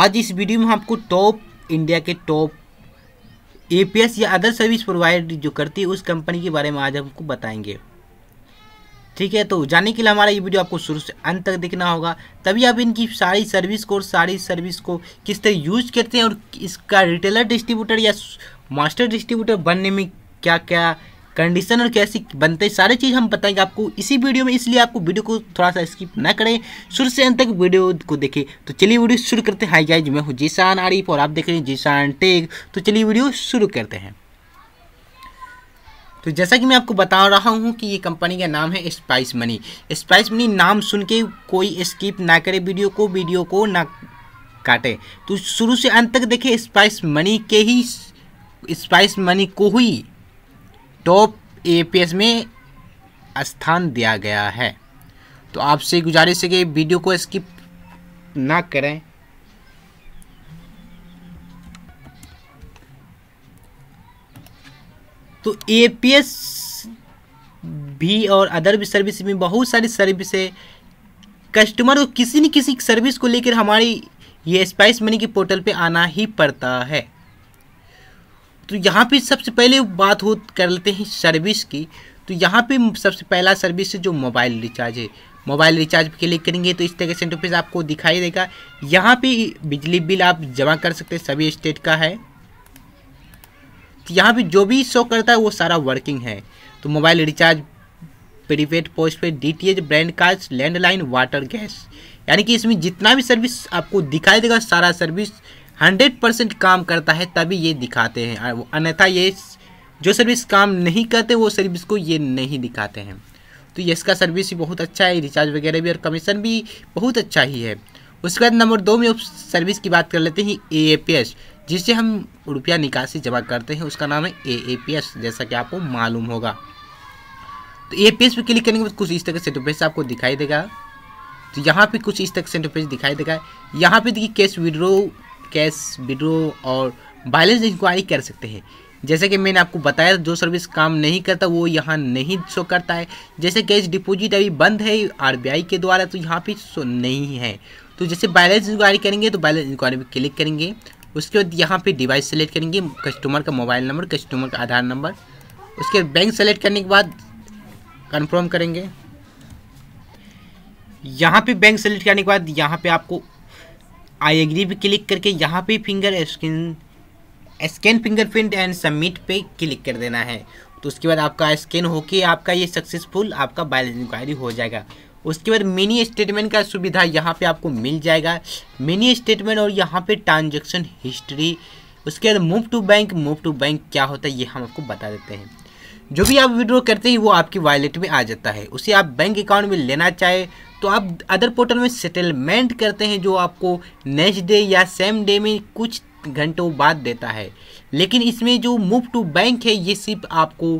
आज इस वीडियो में आपको टॉप इंडिया के टॉप एपीएस या अदर सर्विस प्रोवाइड जो करती है उस कंपनी के बारे में आज हमको बताएंगे। ठीक है, तो जानने के लिए हमारा ये वीडियो आपको शुरू से अंत तक देखना होगा, तभी आप इनकी सारी सर्विस को किस तरह यूज करते हैं और इसका रिटेलर डिस्ट्रीब्यूटर या मास्टर डिस्ट्रीब्यूटर बनने में क्या क्या कंडीशन और कैसी बनते हैं सारी चीज़ हम बताएंगे आपको इसी वीडियो में, इसलिए आपको वीडियो को थोड़ा सा स्किप ना करें, शुरू से अंत तक वीडियो को देखें। तो चलिए वीडियो शुरू करते हैं। हाय गाइस, मैं हूँ जिशान आरिफ और आप देख रहे हैं जिशान टेक। तो चलिए वीडियो शुरू करते हैं। तो जैसा कि मैं आपको बता रहा हूं कि ये कंपनी का नाम है स्पाइस मनी। स्पाइस मनी नाम सुन के कोई स्किप ना करे, वीडियो को ना काटे, तो शुरू से अंत तक देखें। स्पाइस मनी को ही टॉप एपीएस में स्थान दिया गया है। तो आपसे गुजारिश है कि वीडियो को स्किप ना करें। तो एपीएस भी और अदर भी सर्विस में बहुत सारी सर्विस है। कस्टमर को किसी न किसी सर्विस को लेकर हमारी ये स्पाइस मनी के पोर्टल पे आना ही पड़ता है। तो यहाँ पे सबसे पहले बात हो कर लेते हैं सर्विस की। तो यहाँ पे सबसे पहला सर्विस है जो मोबाइल रिचार्ज है। मोबाइल रिचार्ज के लिए करेंगे तो इस तरह के इंटरफेस आपको दिखाई देगा। यहाँ पे बिजली बिल आप जमा कर सकते हैं, सभी स्टेट का है। तो यहाँ पे जो भी शो करता है वो सारा वर्किंग है। तो mobile recharge, prepaid, postpaid, DTH, brand cards, landline, water, gas, यानी कि इसमें जितना भी सर्विस आपको दिखाई देगा सारा सर्विस 100% काम करता है, तभी ये दिखाते हैं। अन्यथा ये जो सर्विस काम नहीं करते वो सर्विस को ये नहीं दिखाते हैं। तो ये इसका सर्विस भी बहुत अच्छा है, रिचार्ज वगैरह भी और कमीशन भी बहुत अच्छा ही है। उसके बाद नंबर 2 में उस सर्विस की बात कर लेते हैं AEPS, जिससे हम रुपया निकासी जमा करते हैं, उसका नाम है AEPS, जैसा कि आपको मालूम होगा। तो AEPS पे क्लिक करने के बाद कुछ इस तरह से इंटरफेस आपको दिखाई देगा। तो यहाँ पे कुछ इस तरह से इंटरफेस दिखाई देगा। यहाँ पे देखिए कैश विड्रो और बैलेंस इंक्वायरी कर सकते हैं। जैसे कि मैंने आपको बताया जो सर्विस काम नहीं करता वो यहाँ नहीं शो करता है। जैसे कैश डिपोजिट अभी बंद है RBI के द्वारा, तो यहाँ पे शो नहीं है। तो जैसे बैलेंस इंक्वायरी करेंगे तो बैलेंस इंक्वायरी पे क्लिक करेंगे। उसके बाद यहाँ पे डिवाइस सेलेक्ट करेंगे, कस्टमर का मोबाइल नंबर, कस्टमर का आधार नंबर। उसके बाद बैंक सेलेक्ट करने के बाद कन्फर्म करेंगे। यहाँ पे बैंक सेलेक्ट करने के बाद यहाँ पे आपको आई एग्री पे क्लिक करके यहाँ पे स्कैन फिंगरप्रिंट एंड सबमिट पे क्लिक कर देना है। तो उसके बाद आपका स्कैन होके आपका ये सक्सेसफुल आपका बैलेंस इंक्वायरी हो जाएगा। उसके बाद मिनी स्टेटमेंट का सुविधा यहाँ पे आपको मिल जाएगा, मिनी स्टेटमेंट और यहाँ पे ट्रांजैक्शन हिस्ट्री। उसके बाद मूव टू बैंक क्या होता है ये हम आपको बता देते हैं। जो भी आप विड्रॉ करते हैं वो आपकी वॉलेट में आ जाता है। उसे आप बैंक अकाउंट में लेना चाहे तो आप अदर पोर्टल में सेटलमेंट करते हैं, जो आपको नेक्स्ट डे या सेम डे में कुछ घंटों बाद देता है। लेकिन इसमें जो मूव टू बैंक है ये सिर्फ आपको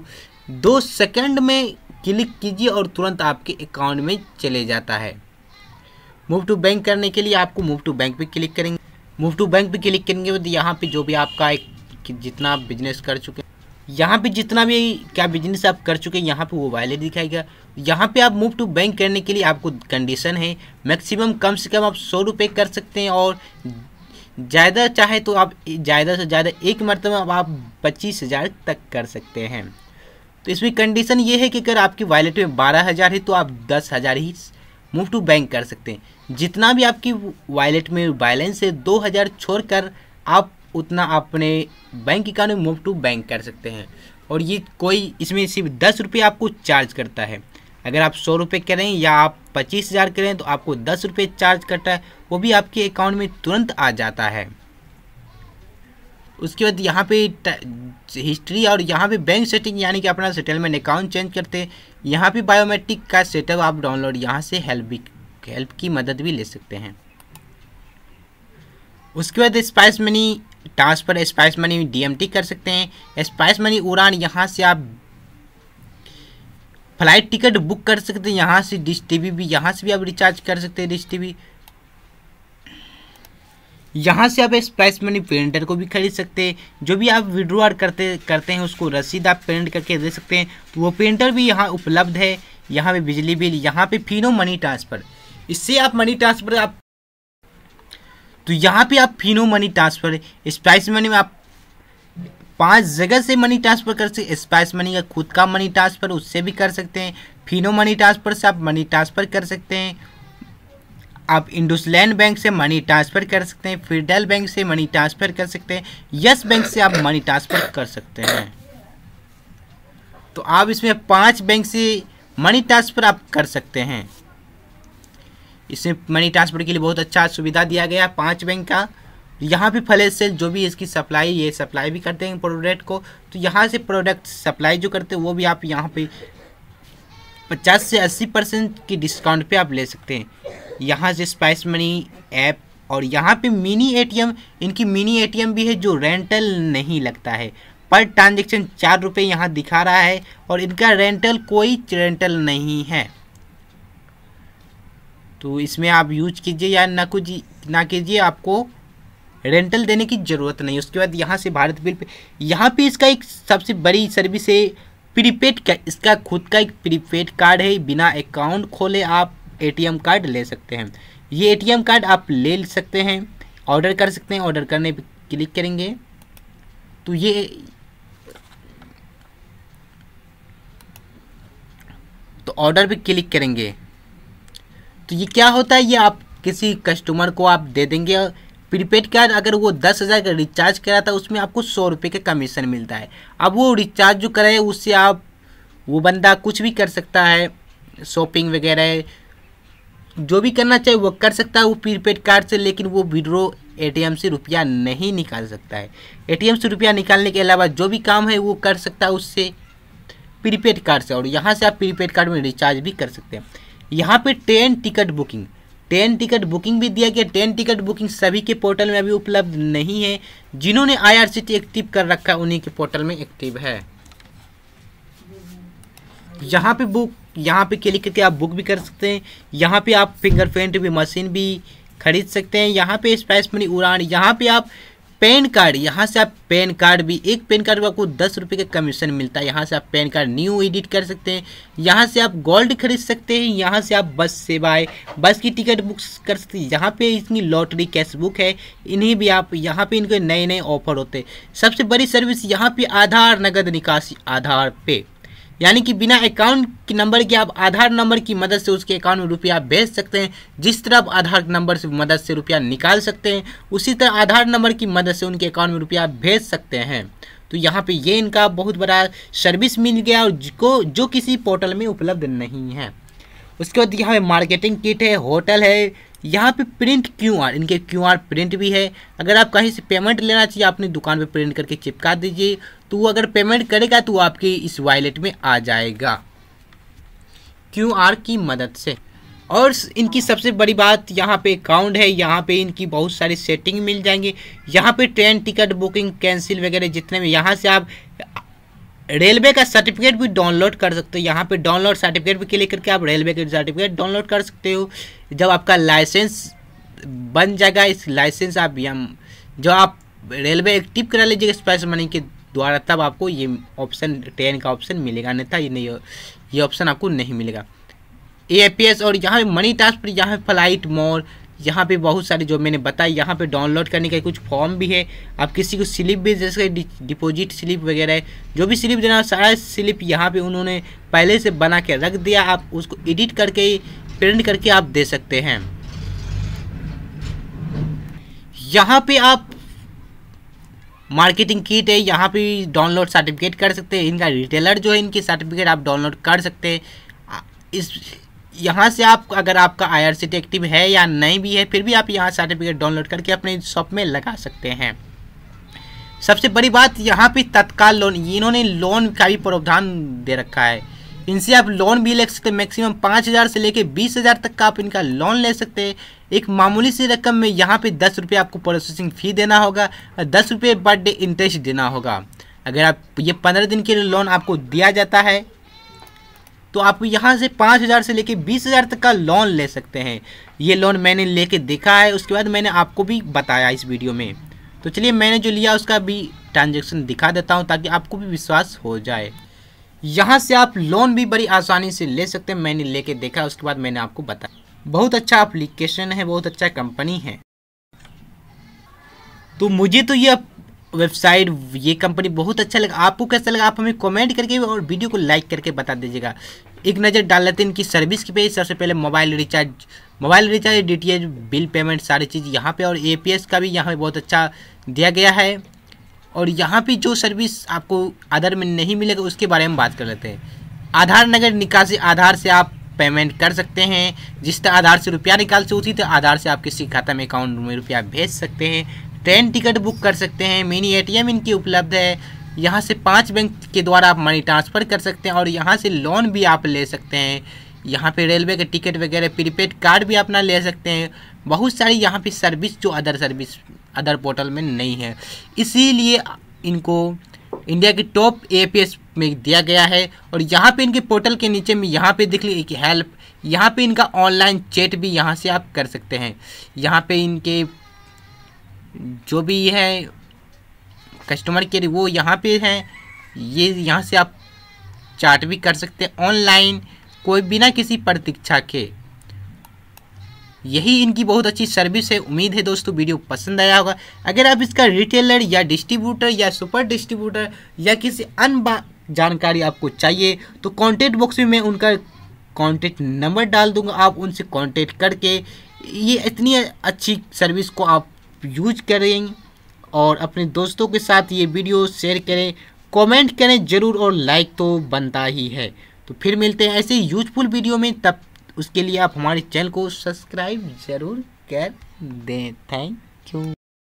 2 सेकेंड में क्लिक कीजिए और तुरंत आपके अकाउंट में चले जाता है। मूव टू बैंक करने के लिए आपको मूव टू बैंक पे क्लिक करेंगे। मूव टू बैंक पे क्लिक करेंगे तो यहाँ पे जो भी आपका जितना आप बिजनेस कर चुके हैं, यहाँ पे जितना भी क्या बिजनेस आप कर चुके हैं यहाँ पे वो वॉलेट दिखाएगा। यहाँ पे आप मूव टू बैंक करने के लिए आपको कंडीशन है, मैक्सिमम कम से कम आप 100 रुपये कर सकते हैं और ज़्यादा चाहे तो आप ज़्यादा से ज़्यादा एक मरतबा आप 25,000 तक कर सकते हैं। तो इसमें कंडीशन ये है कि अगर आपकी वॉलेट में 12,000 है तो आप 10,000 ही मूव टू बैंक कर सकते हैं। जितना भी आपकी वॉलेट में बैलेंस है 2,000 छोड़ कर आप उतना अपने बैंक अकाउंट में मूव टू बैंक कर सकते हैं। और ये कोई इसमें सिर्फ 10 रुपये आपको चार्ज करता है। अगर आप 100 रुपये करें या आप 25,000 करें तो आपको 10 रुपये चार्ज करता है, वो भी आपके अकाउंट में तुरंत आ जाता है। उसके बाद यहाँ पे हिस्ट्री और यहाँ पे बैंक सेटिंग, यानी कि अपना सेटलमेंट अकाउंट चेंज करते हैं। यहाँ पे बायोमेट्रिक का सेटअप आप डाउनलोड यहाँ से हेल्प की मदद भी ले सकते हैं। उसके बाद Spice Money transfer, Spice Money DMT कर सकते हैं। स्पाइस मनी उड़ान, यहाँ से आप फ्लाइट टिकट बुक कर सकते हैं। यहाँ से Dish TV भी, यहाँ से भी आप रिचार्ज कर सकते हैं Dish TV। यहाँ से आप स्पाइस मनी प्रिंटर को भी खरीद सकते हैं। जो भी आप विड्रॉल करते हैं उसको रसीद आप प्रिंट करके दे सकते हैं, तो वो प्रिंटर भी यहाँ उपलब्ध है। यहाँ पे बिजली बिल, यहाँ पे फिनो मनी ट्रांसफ़र, इससे आप मनी ट्रांसफ़र आप तो यहाँ पे आप Fino money transfer, Spice Money में आप 5 जगह से मनी ट्रांसफ़र कर सकते। स्पाइस मनी का खुद का मनी ट्रांसफ़र, उससे भी कर सकते हैं। फिनो मनी ट्रांसफ़र से आप मनी ट्रांसफ़र कर सकते हैं। आप इंडसलैंड बैंक से मनी ट्रांसफ़र कर सकते हैं। फेडरल बैंक से मनी ट्रांसफ़र कर सकते हैं। यस बैंक से आप मनी ट्रांसफ़र कर सकते हैं। तो आप इसमें 5 बैंक से मनी ट्रांसफ़र आप कर सकते हैं। इसमें मनी ट्रांसफ़र के लिए बहुत अच्छा सुविधा दिया गया 5 बैंक का। यहाँ पे फ्लैश सेल जो भी इसकी सप्लाई, ये सप्लाई भी करते हैं प्रोडक्ट को, तो यहाँ से प्रोडक्ट सप्लाई जो करते हैं वो भी आप यहाँ पे 50 से 80% की डिस्काउंट पे आप ले सकते हैं यहाँ से। स्पाइस मनी ऐप और यहाँ पे मिनी एटीएम, इनकी मिनी एटीएम भी है जो रेंटल नहीं लगता है। पर ट्रांजेक्शन 4 रुपये यहाँ दिखा रहा है और इनका रेंटल, कोई रेंटल नहीं है। तो इसमें आप यूज कीजिए या ना कुछ ना कीजिए, आपको रेंटल देने की ज़रूरत नहीं। उसके बाद यहाँ से भारत बिल पे, यहाँ पे इसका एक सबसे बड़ी सर्विस है प्रीपेड का। इसका खुद का एक प्रीपेड कार्ड है। बिना अकाउंट खोले आप एटीएम कार्ड ले सकते हैं। ये एटीएम कार्ड आप ले सकते हैं, ऑर्डर कर सकते हैं। ऑर्डर करने पर क्लिक करेंगे तो ये, तो ऑर्डर पर क्लिक करेंगे तो ये क्या होता है, ये आप किसी कस्टमर को आप दे देंगे प्रीपेड कार्ड। अगर वो 10,000 का रिचार्ज करा था उसमें आपको 100 रुपये का कमीशन मिलता है। अब वो रिचार्ज जो कराए उससे आप, वो बंदा कुछ भी कर सकता है, शॉपिंग वगैरह जो भी करना चाहे वो कर सकता है वो प्रीपेड कार्ड से। लेकिन वो विड्रो एटीएम से रुपया नहीं निकाल सकता है। एटीएम से रुपया निकालने के अलावा जो भी काम है वो कर सकता है उससे, प्रीपेड कार्ड से। और यहाँ से आप प्रीपेड कार्ड में रिचार्ज भी कर सकते हैं। यहाँ पे ट्रेन टिकट बुकिंग भी दिया गया। ट्रेन टिकट बुकिंग सभी के पोर्टल में अभी उपलब्ध नहीं है। जिन्होंने आईआरसीटी एक्टिव कर रखा है उन्हीं के पोर्टल में एक्टिव है। यहाँ पे बुक, यहाँ पे क्लिक करके आप बुक भी कर सकते हैं। यहाँ पे आप फिंगरप्रिंट भी मशीन भी खरीद सकते हैं। यहाँ पे स्पाइस मनी उड़ान, यहाँ पे आप पैन कार्ड, यहाँ से आप पैन कार्ड भी, एक पैन कार्ड पर आपको 10 रुपये का कमीशन मिलता है। यहाँ से आप पैन कार्ड न्यू एडिट कर सकते हैं। यहाँ से आप गोल्ड खरीद सकते हैं। यहाँ से आप बस सेवाएँ, बस की टिकट बुक कर सकते हैं। यहाँ पे इतनी लॉटरी कैश बुक है, इन्हीं भी आप, यहाँ पे इनके नए नए ऑफर होते हैं। सबसे बड़ी सर्विस यहाँ पे आधार नगद निकासी, आधार पे, यानी कि बिना अकाउंट के नंबर के आप आधार नंबर की मदद से उसके अकाउंट में रुपया भेज सकते हैं। जिस तरह आप आधार नंबर से मदद से रुपया निकाल सकते हैं उसी तरह आधार नंबर की मदद से उनके अकाउंट में रुपया भेज सकते हैं। तो यहाँ पे ये इनका बहुत बड़ा सर्विस मिल गया और जो किसी पोर्टल में उपलब्ध नहीं है। उसके बाद यहाँ पे मार्केटिंग किट है, होटल है। यहाँ पे प्रिंट QR, इनके QR प्रिंट भी है। अगर आप कहीं से पेमेंट लेना चाहिए अपनी दुकान पे प्रिंट करके चिपका दीजिए, तो वो अगर पेमेंट करेगा तो आपके इस वॉलेट में आ जाएगा QR की मदद से। और इनकी सबसे बड़ी बात, यहाँ पे अकाउंट है। यहाँ पे इनकी बहुत सारी सेटिंग मिल जाएंगी। यहाँ पे ट्रेन टिकट बुकिंग, कैंसिल वगैरह जितने भी, यहाँ से आप रेलवे का सर्टिफिकेट भी डाउनलोड कर सकते हो। यहाँ पे डाउनलोड सर्टिफिकेट भी क्लिक करके आप रेलवे का सर्टिफिकेट डाउनलोड कर सकते हो। जब आपका लाइसेंस बन जाएगा, इस लाइसेंस आप जब आप रेलवे एक्टिव करा लीजिएगा स्पाइस मनी के द्वारा, तब आपको ये ऑप्शन, ट्रेन का ऑप्शन मिलेगा, नहीं था ये नहीं, ये ऑप्शन आपको नहीं मिलेगा। AEPS और यहाँ मनी ट्रांसफर, यहाँ फ्लाइट मोड, यहाँ पे बहुत सारे जो मैंने बताया। यहाँ पे डाउनलोड करने का कुछ फॉर्म भी है। आप किसी को स्लिप भी, जैसे डिपॉजिट स्लिप वगैरह जो भी स्लिप देना, सारा स्लिप यहाँ पे उन्होंने पहले से बना के रख दिया। आप उसको एडिट करके प्रिंट करके आप दे सकते हैं। यहाँ पे आप मार्केटिंग किट है, यहाँ पे डाउनलोड सर्टिफिकेट कर सकते हैं। इनका रिटेलर जो है, इनके सर्टिफिकेट आप डाउनलोड कर सकते हैं। इस यहाँ से आप, अगर आपका IRCTC एक्टिव है या नहीं भी है, फिर भी आप यहाँ सर्टिफिकेट डाउनलोड करके अपने शॉप में लगा सकते हैं। सबसे बड़ी बात, यहाँ पे तत्काल लोन, इन्होंने लोन का भी प्रावधान दे रखा है। इनसे आप लोन भी ले सकते हैं। मैक्सिमम 5,000 से लेके 20,000 तक का आप इनका लोन ले सकते हैं। एक मामूली सी रकम में यहाँ पे 10 रुपये आपको प्रोसेसिंग फ़ी देना होगा और 10 रुपये पर डे इंटरेस्ट देना होगा। अगर आप ये 15 दिन के लिए लोन आपको दिया जाता है, तो आप यहाँ से 5,000 से लेके 20,000 तक का लोन ले सकते हैं। ये लोन मैंने लेके देखा है, उसके बाद मैंने आपको भी बताया इस वीडियो में। तो चलिए मैंने जो लिया उसका भी ट्रांजैक्शन दिखा देता हूँ ताकि आपको भी विश्वास हो जाए। यहाँ से आप लोन भी बड़ी आसानी से ले सकते हैं। मैंने लेके देखा, उसके बाद मैंने आपको बताया। बहुत अच्छा एप्लीकेशन है, बहुत अच्छा कंपनी है। तो मुझे तो यह वेबसाइट ये कंपनी बहुत अच्छा लगा। आपको कैसा लगा आप हमें कमेंट करके और वीडियो को लाइक करके बता दीजिएगा। एक नज़र डाल लेते हैं इनकी सर्विस की पे। सबसे पहले mobile recharge DTH bill payment सारी चीज़ यहाँ पे, और एपीएस का भी यहाँ बहुत अच्छा दिया गया है। और यहाँ पे जो सर्विस आपको आधार में नहीं मिलेगा उसके बारे में बात कर लेते हैं। आधार नगर निकासी, आधार से आप पेमेंट कर सकते हैं। जिस तरह आधार से रुपया निकाल से उसी तरह आधार से आप किसी खाता में अकाउंट में रुपया भेज सकते हैं। ट्रेन टिकट बुक कर सकते हैं। मिनी एटीएम इनकी उपलब्ध है। यहाँ से 5 बैंक के द्वारा आप मनी ट्रांसफ़र कर सकते हैं और यहाँ से लोन भी आप ले सकते हैं। यहाँ पे रेलवे के टिकट वगैरह प्रीपेड कार्ड भी अपना ले सकते हैं। बहुत सारी यहाँ पे सर्विस जो अदर पोर्टल में नहीं है, इसीलिए इनको इंडिया के टॉप एपीएस में दिया गया है। और यहाँ पे इनके पोर्टल के नीचे में यहाँ पे देख लीजिए कि हेल्प, यहाँ पे इनका ऑनलाइन चैट भी यहाँ से आप कर सकते हैं। यहाँ पर इनके जो भी है कस्टमर केयर वो यहाँ पे हैं। ये यहाँ से आप चैट भी कर सकते हैं ऑनलाइन, कोई बिना किसी प्रतीक्षा के। यही इनकी बहुत अच्छी सर्विस है। उम्मीद है दोस्तों वीडियो पसंद आया होगा। अगर आप इसका रिटेलर या डिस्ट्रीब्यूटर या सुपर डिस्ट्रीब्यूटर या किसी अन्य जानकारी आपको चाहिए तो कॉन्टैक्ट बॉक्स में मैं उनका कॉन्टैक्ट नंबर डाल दूँगा। आप उनसे कॉन्टैक्ट करके ये इतनी अच्छी सर्विस को आप यूज करेंगे और अपने दोस्तों के साथ ये वीडियो शेयर करें, कमेंट करें ज़रूर, और लाइक तो बनता ही है। तो फिर मिलते हैं ऐसे यूजफुल वीडियो में, तब उसके लिए आप हमारे चैनल को सब्सक्राइब ज़रूर कर दें। Thank you.